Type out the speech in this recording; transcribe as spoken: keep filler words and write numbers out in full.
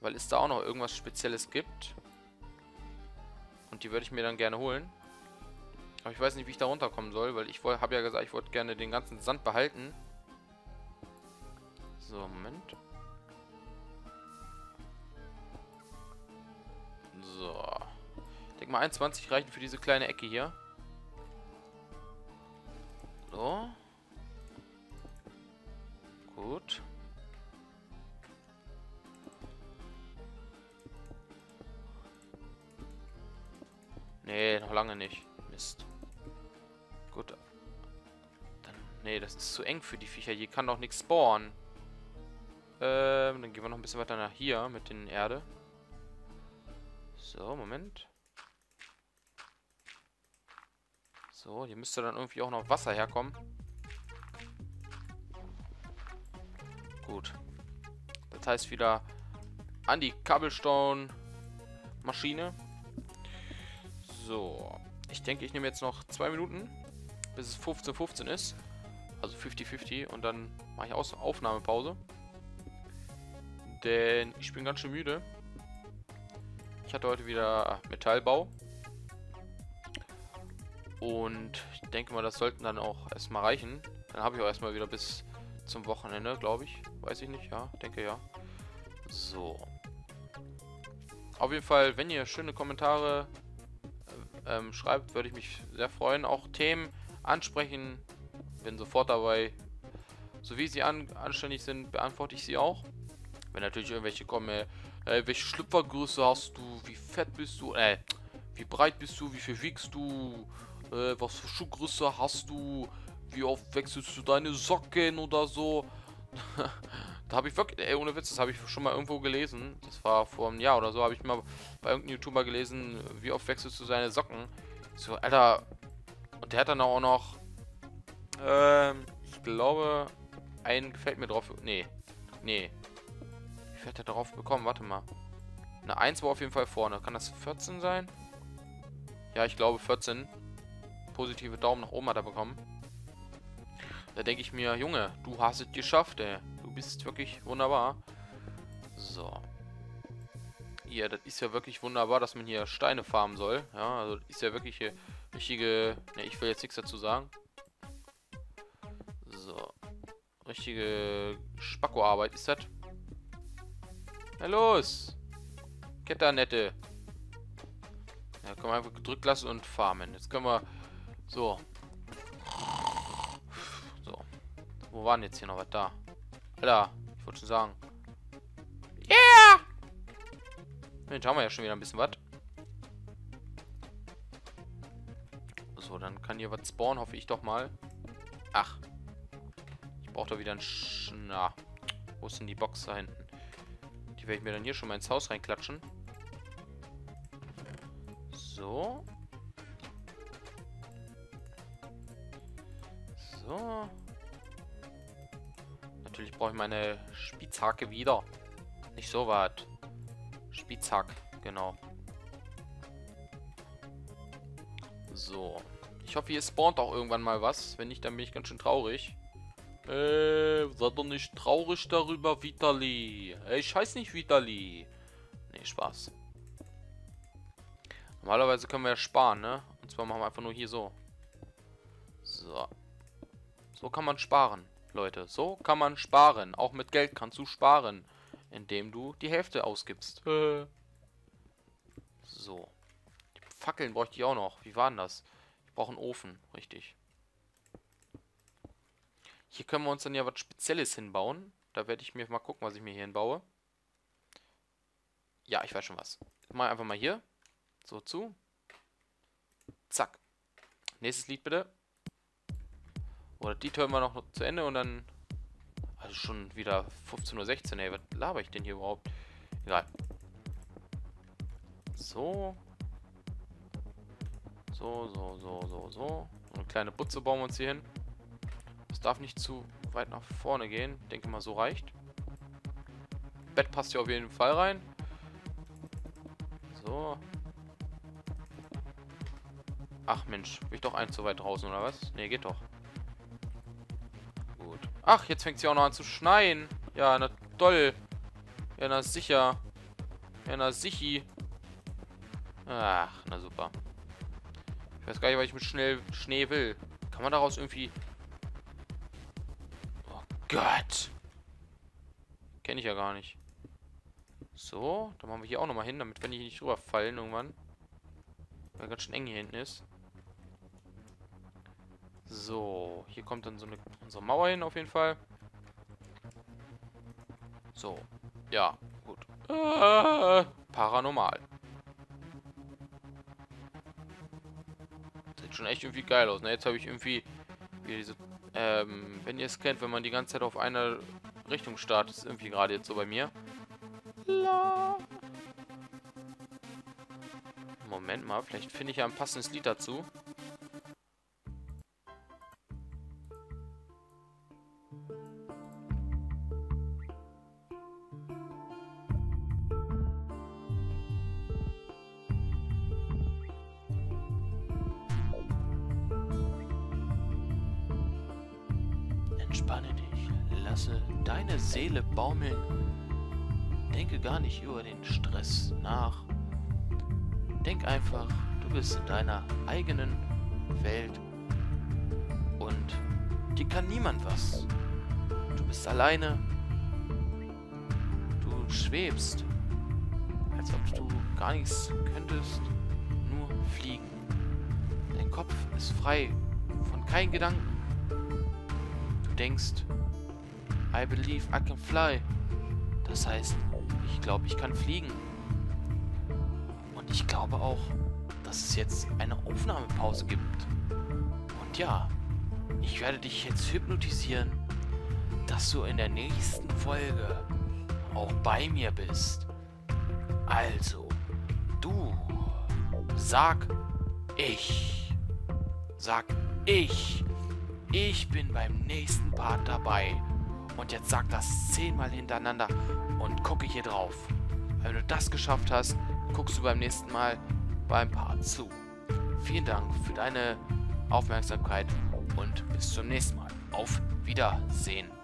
Weil es da auch noch irgendwas Spezielles gibt. Und die würde ich mir dann gerne holen. Aber ich weiß nicht, wie ich da runterkommen soll, weil ich habe ja gesagt, ich wollte gerne den ganzen Sand behalten. So, Moment. So. Ich denke mal, einundzwanzig reichen für diese kleine Ecke hier. So. Gut. Nee, noch lange nicht. Mist. Gut. Dann, nee, das ist zu eng für die Viecher. Hier kann doch nichts spawnen. Ähm, dann gehen wir noch ein bisschen weiter nach hier mit den Erde. So, Moment. So, hier müsste dann irgendwie auch noch Wasser herkommen. Gut. Das heißt wieder an die Cobblestone-Maschine. So, ich denke, ich nehme jetzt noch zwei Minuten, bis es fünfzehn fünfzehn ist. Also fünfzig fünfzig und dann mache ich Aus Aufnahmepause. Denn ich bin ganz schön müde. Ich hatte heute wieder Metallbau. Und ich denke mal, das sollten dann auch erstmal reichen. Dann habe ich auch erstmal wieder bis zum Wochenende, glaube ich. Weiß ich nicht, ja, denke ja. So. Auf jeden Fall, wenn ihr schöne Kommentare Ähm, schreibt, würde ich mich sehr freuen. Auch Themen ansprechen, bin sofort dabei. So wie sie an anständig sind, beantworte ich sie auch. Wenn natürlich irgendwelche kommen, äh, welche Schlüpfergröße hast du, wie fett bist du, äh, wie breit bist du, wie viel wiegst du, äh, was für Schuhgröße hast du, wie oft wechselst du deine Socken oder so. Da habe ich wirklich, ey, ohne Witz, das habe ich schon mal irgendwo gelesen. Das war vor einem Jahr oder so, habe ich mal bei irgendeinem YouTuber gelesen, wie oft wechselst du seine Socken. So, Alter. Und der hat dann auch noch, ähm, ich glaube, einen gefällt mir drauf. Nee, nee. Wie viel hat er drauf bekommen? Warte mal. Eine eins war auf jeden Fall vorne. Kann das vierzehn sein? Ja, ich glaube vierzehn. Positive Daumen nach oben hat er bekommen. Da denke ich mir, Junge, du hast es geschafft, ey. Du bist wirklich wunderbar. So. Ja, das ist ja wirklich wunderbar, dass man hier Steine farmen soll. Ja, also das ist ja wirklich eine richtige... Ne, ich will jetzt nichts dazu sagen. So. Richtige Spacko-Arbeit ist das. Na los! Ketternette. Ja, können wir einfach gedrückt lassen und farmen. Jetzt können wir... So. Wo waren jetzt hier noch was da? Alter, ich wollte schon sagen. Yeah! Mensch, haben wir ja schon wieder ein bisschen was. So, dann kann hier was spawnen, hoffe ich doch mal. Ach. Ich brauche da wieder ein Sch... Na. Wo ist denn die Box da hinten? Die werde ich mir dann hier schon mal ins Haus reinklatschen. So. So. Natürlich brauche ich meine Spitzhacke wieder. Nicht so was. Spitzhack, genau. So. Ich hoffe, hier spawnt auch irgendwann mal was. Wenn nicht, dann bin ich ganz schön traurig. Äh, sei doch nicht traurig darüber, Vitali. Ey, scheiß nicht, Vitali. Nee, Spaß. Normalerweise können wir ja sparen, ne? Und zwar machen wir einfach nur hier so. So. So kann man sparen. Leute, so kann man sparen. Auch mit Geld kannst du sparen, indem du die Hälfte ausgibst. Äh. So. Die Fackeln bräuchte ich auch noch. Wie war denn das? Ich brauche einen Ofen, richtig. Hier können wir uns dann ja was Spezielles hinbauen. Da werde ich mir mal gucken, was ich mir hier hinbaue. Ja, ich weiß schon was. Ich mache einfach mal hier. So zu. Zack. Nächstes Lied bitte. Oder die hören wir noch zu Ende und dann... Also schon wieder fünfzehn Uhr sechzehn, ey. Was laber ich denn hier überhaupt? Egal. So. So, so, so, so, so. Eine kleine Butze bauen wir uns hier hin. Das darf nicht zu weit nach vorne gehen. Ich denke mal, so reicht. Bett passt hier auf jeden Fall rein. So. Ach Mensch, bin ich doch eins zu weit draußen, oder was? Ne, geht doch. Ach, jetzt fängt sie auch noch an zu schneien. Ja, na toll. Ja, na sicher. Ja, na sichi. Ach, na super. Ich weiß gar nicht, was ich mit schnell Schnee will. Kann man daraus irgendwie... Oh Gott. Kenne ich ja gar nicht. So, dann machen wir hier auch nochmal hin, damit wenn die hier nicht rüberfallen irgendwann. Weil ganz schön eng hier hinten ist. So, hier kommt dann so eine unsere Mauer hin auf jeden Fall. So, ja, gut. Äh, paranormal. Sieht schon echt irgendwie geil aus, ne? Jetzt habe ich irgendwie wieder diese... Ähm, wenn ihr es kennt, wenn man die ganze Zeit auf einer Richtung startet, ist irgendwie gerade jetzt so bei mir. La. Moment mal, vielleicht finde ich ja ein passendes Lied dazu. Entspanne dich, lasse deine Seele baumeln, denke gar nicht über den Stress nach, denk einfach, du bist in deiner eigenen Welt und dir kann niemand was, du bist alleine, du schwebst, als ob du gar nichts könntest, nur fliegen, dein Kopf ist frei von keinen Gedanken. Denkst, I believe I can fly. Das heißt, ich glaube, ich kann fliegen. Und ich glaube auch, dass es jetzt eine Aufnahmepause gibt. Und ja, ich werde dich jetzt hypnotisieren, dass du in der nächsten Folge auch bei mir bist. Also, du sag ich. Sag ich. Ich bin beim nächsten Part dabei. Und jetzt sag das zehnmal hintereinander und gucke hier drauf. Wenn du das geschafft hast, guckst du beim nächsten Mal beim Part zu. Vielen Dank für deine Aufmerksamkeit und bis zum nächsten Mal. Auf Wiedersehen.